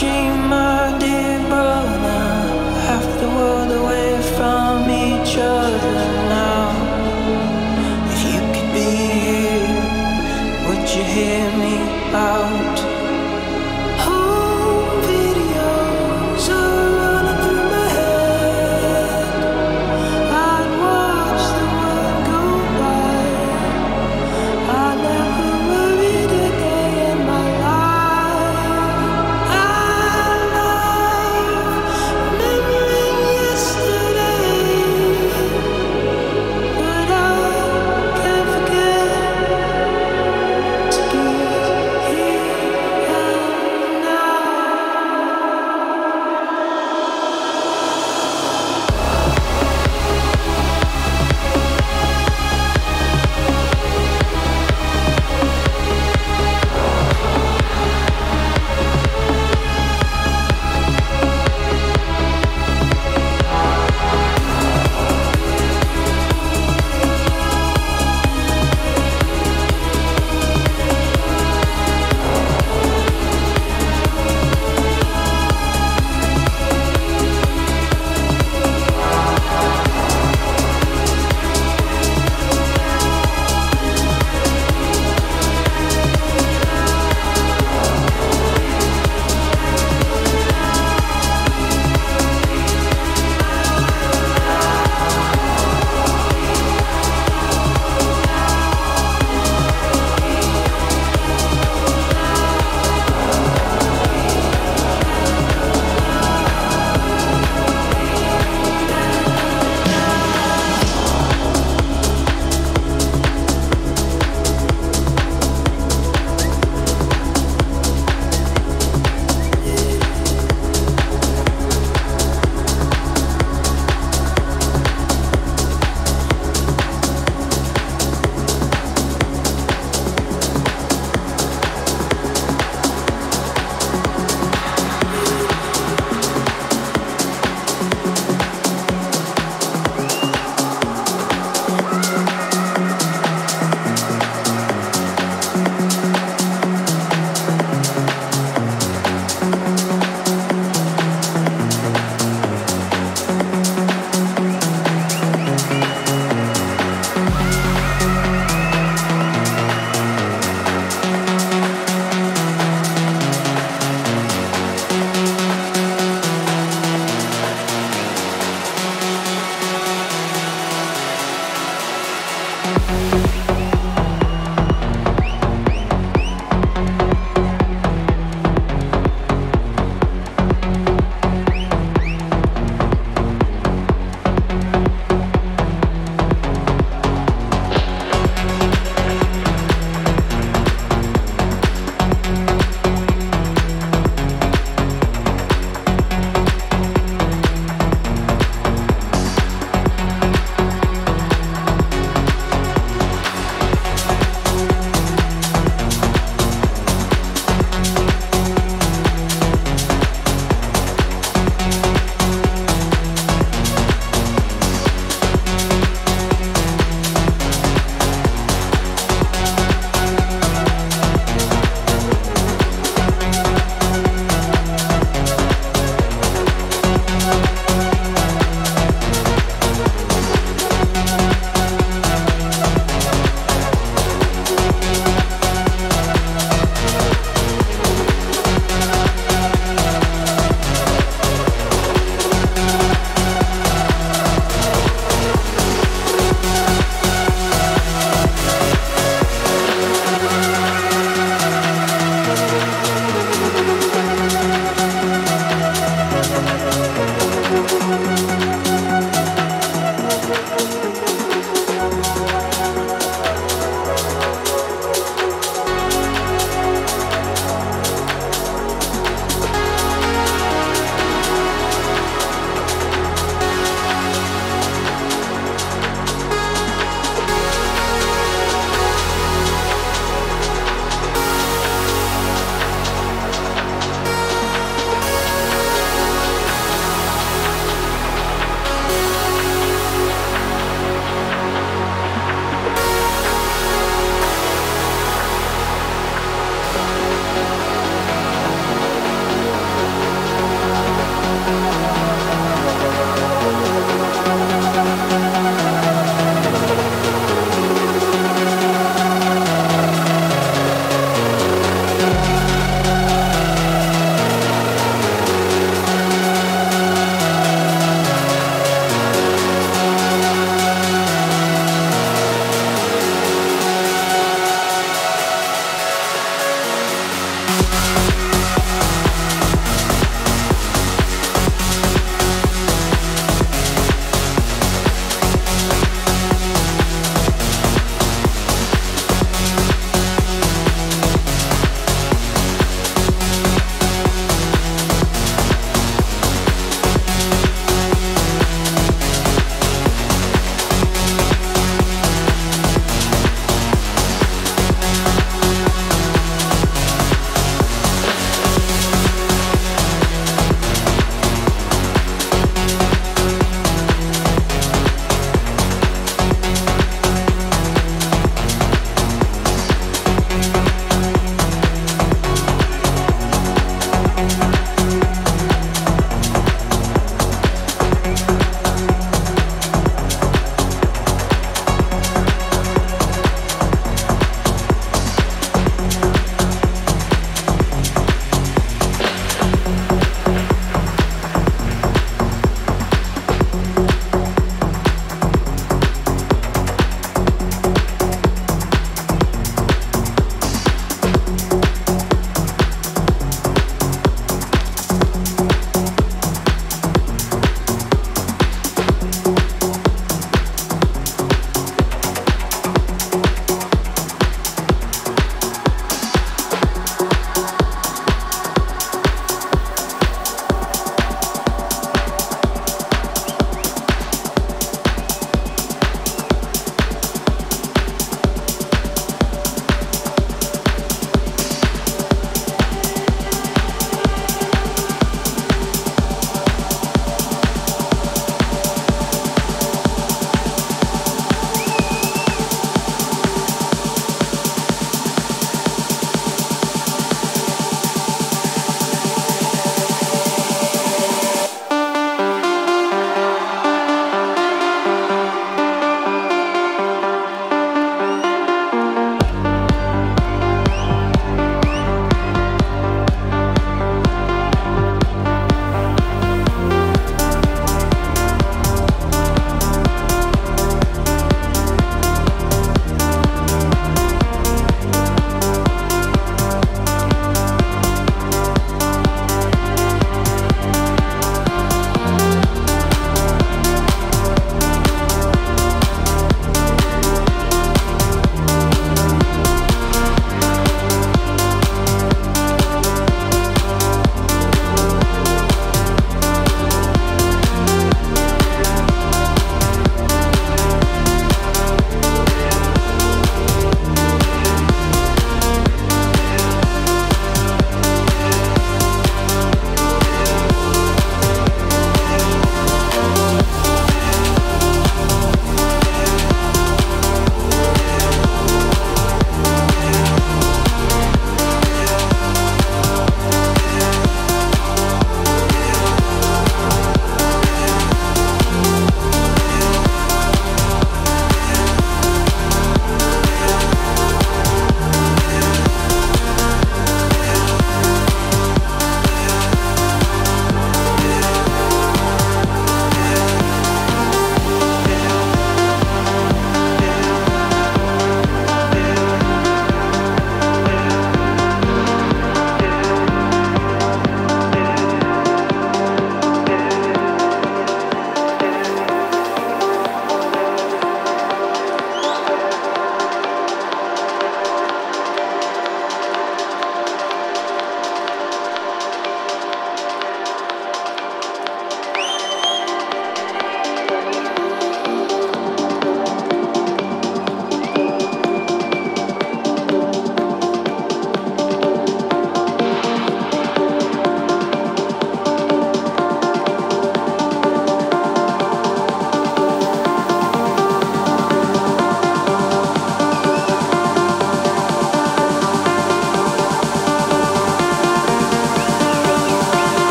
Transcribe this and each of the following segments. dream I did, but now half the world away from each other now. If you could be here, would you hear me out? Home videos are running through my head. I'd watch the world go by. I never worried a day in my life.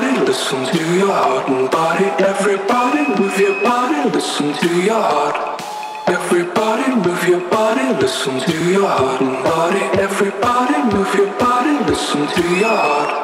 body, listen to your heart and body. Everybody move your body, listen to your heart. Everybody move your body, listen to your heart and body. Everybody move your body, listen to your heart.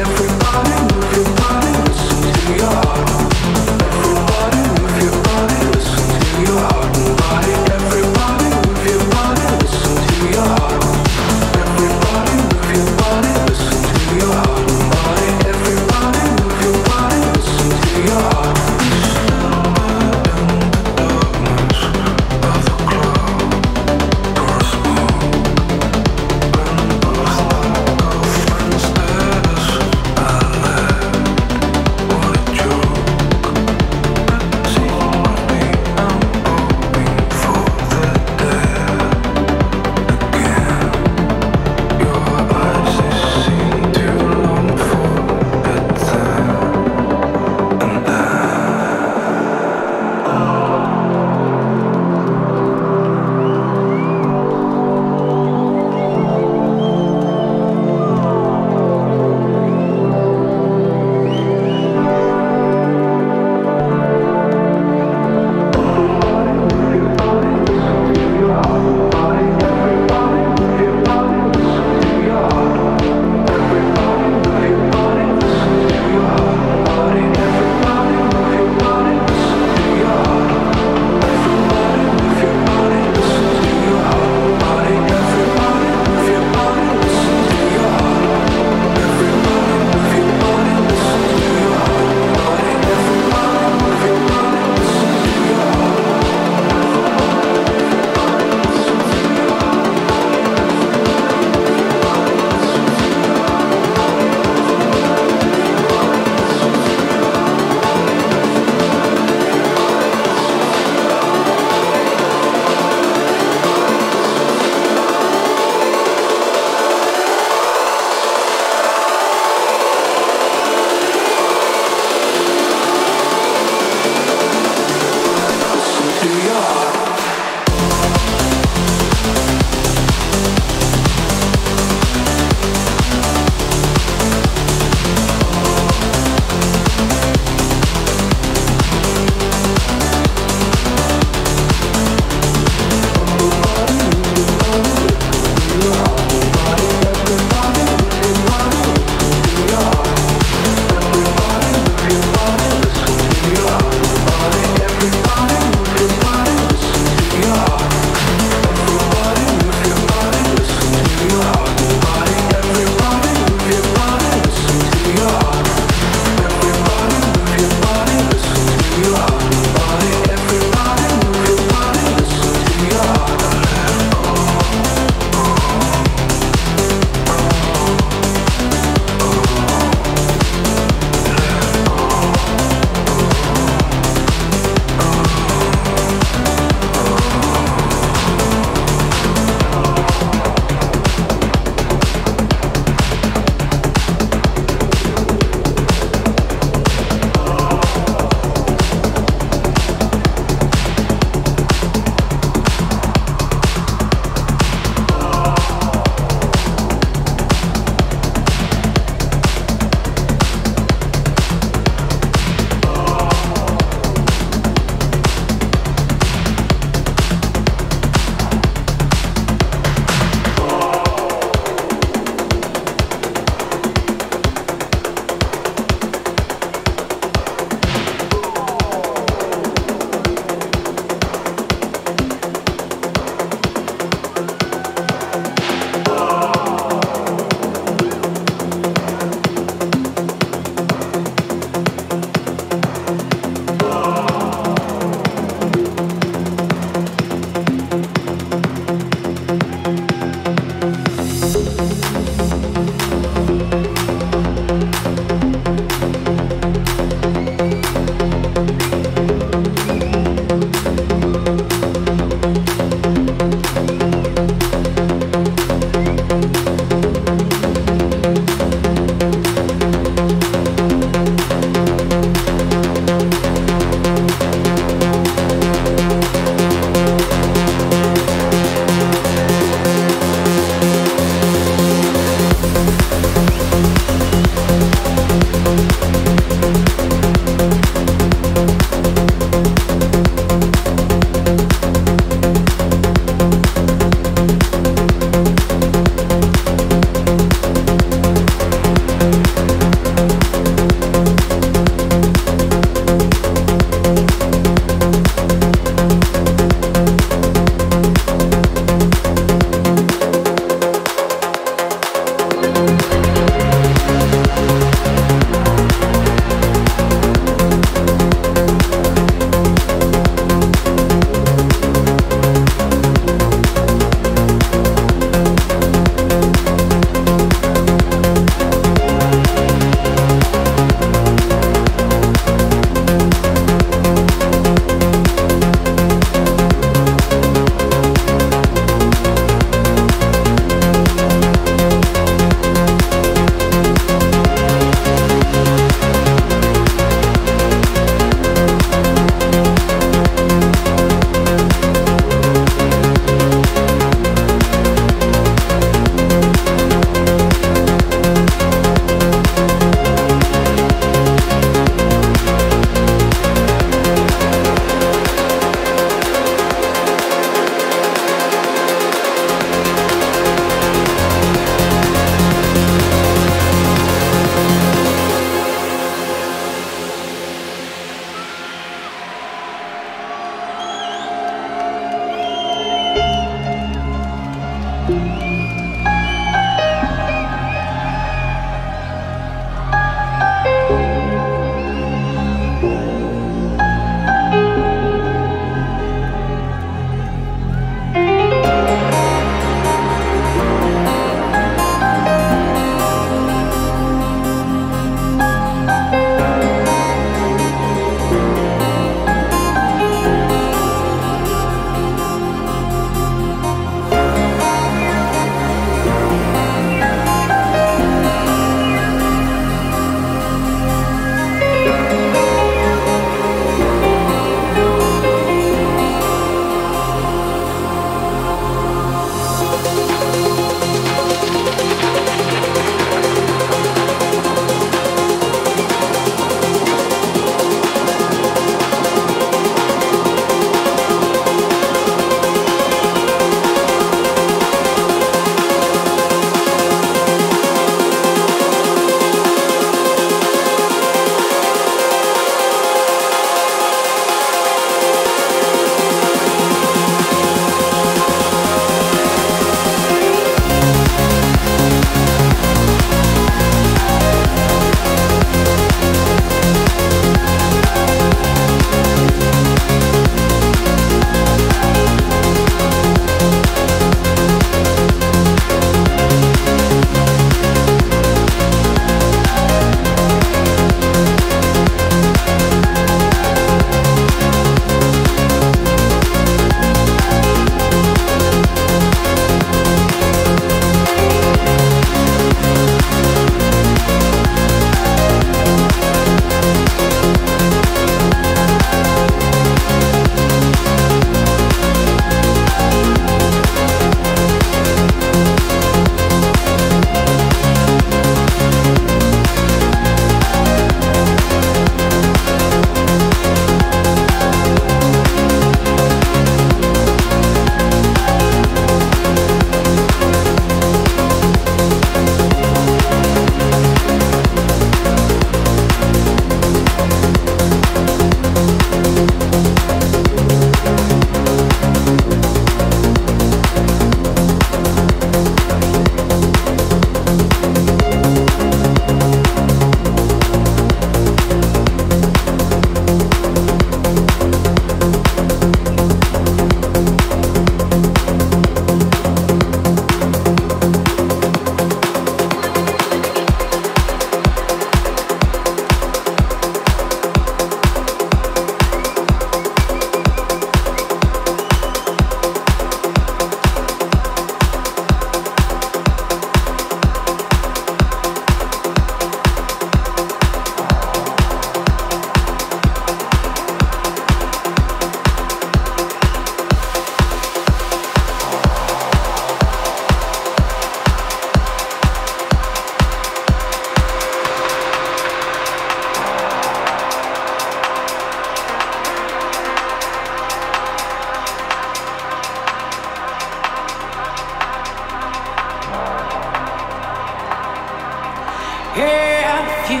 If you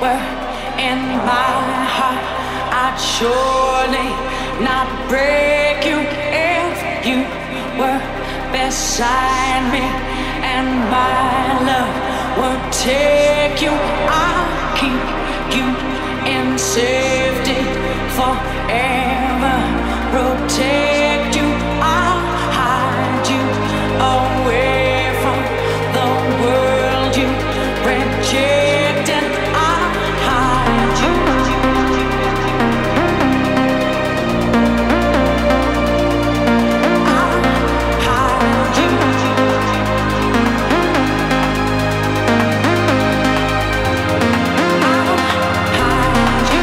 were in my heart, I'd surely not break you. If you were beside me and my love would take you, I'll keep you in safety forever, protect you, I'll hide you away from the world you reject, and I'll hide you. I'll hide you. I'll hide you.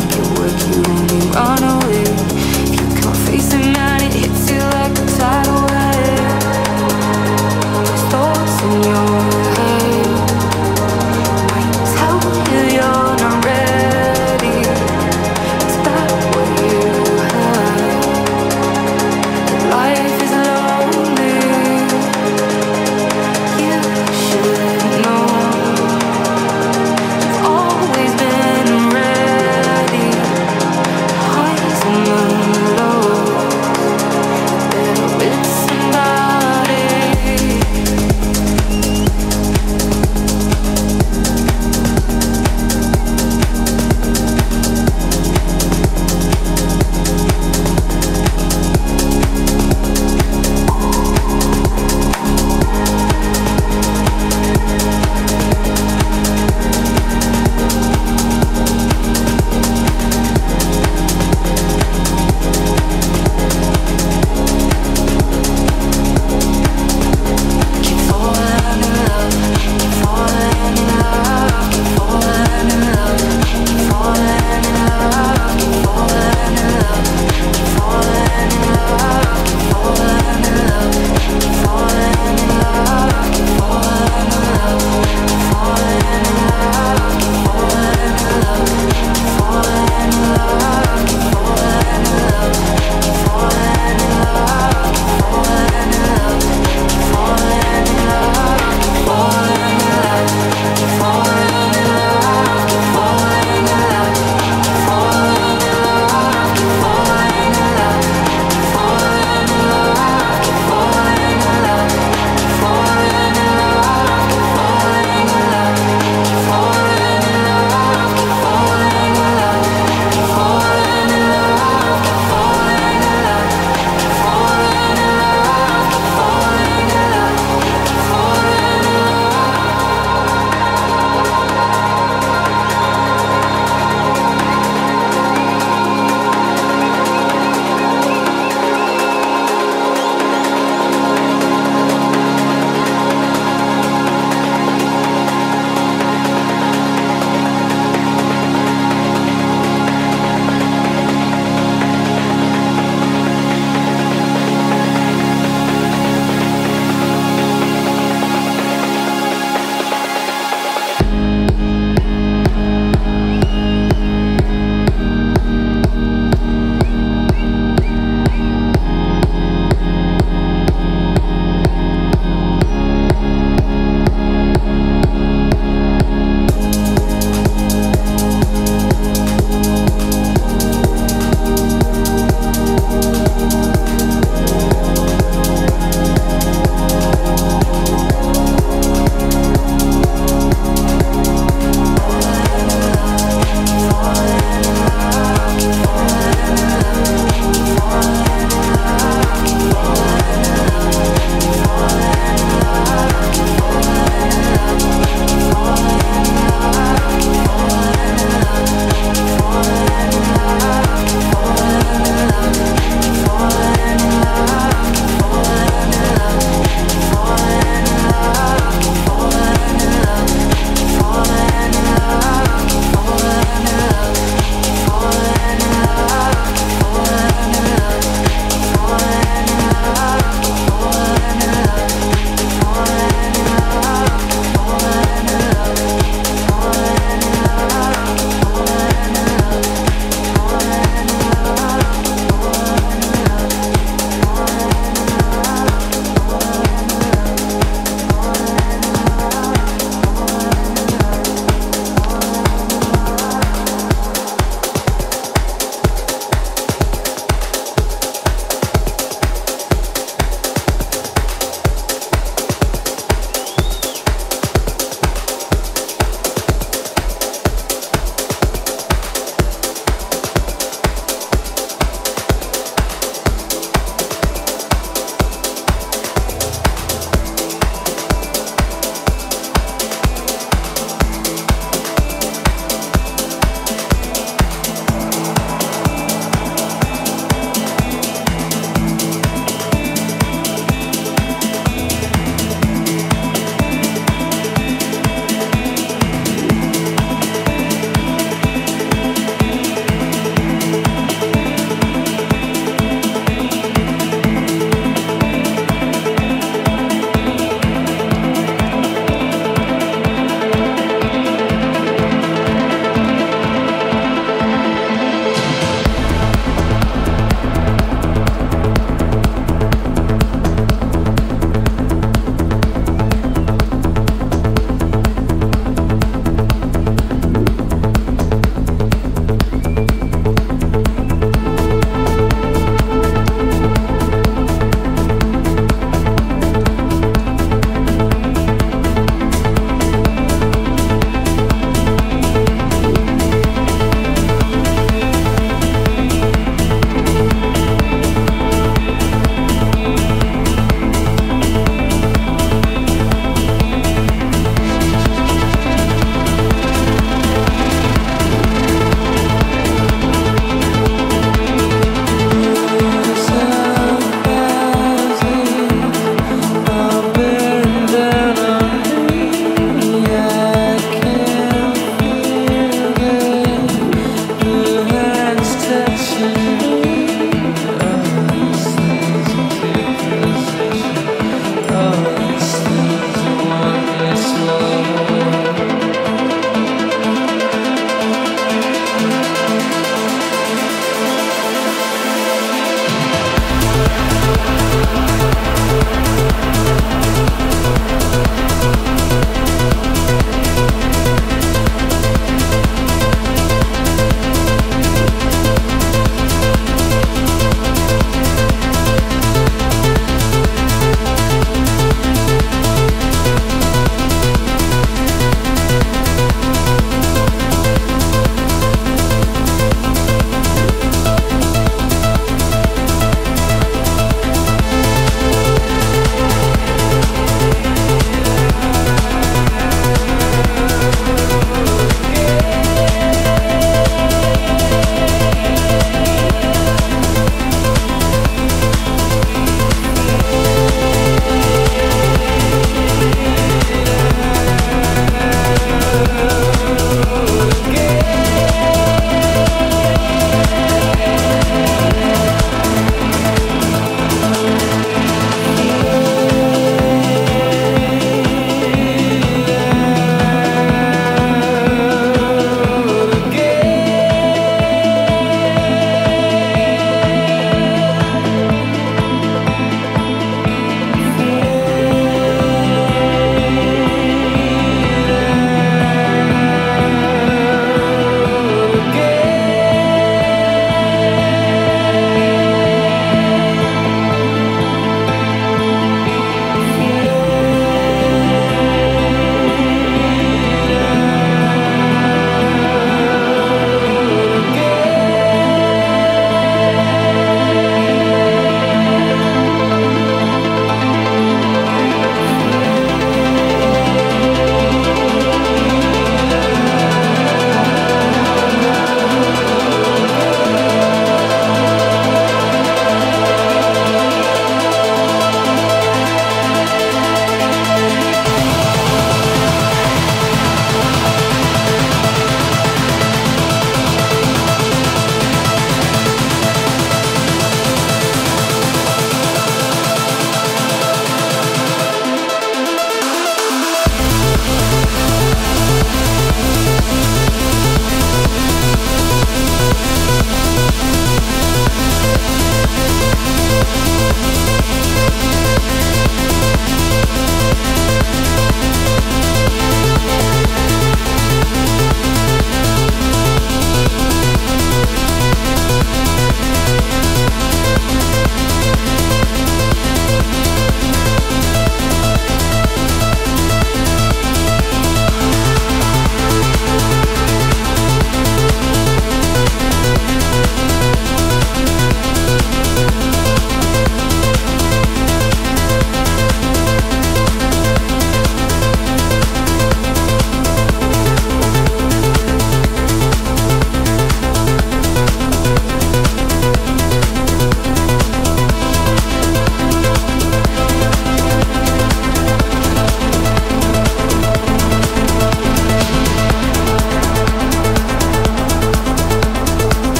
think it would.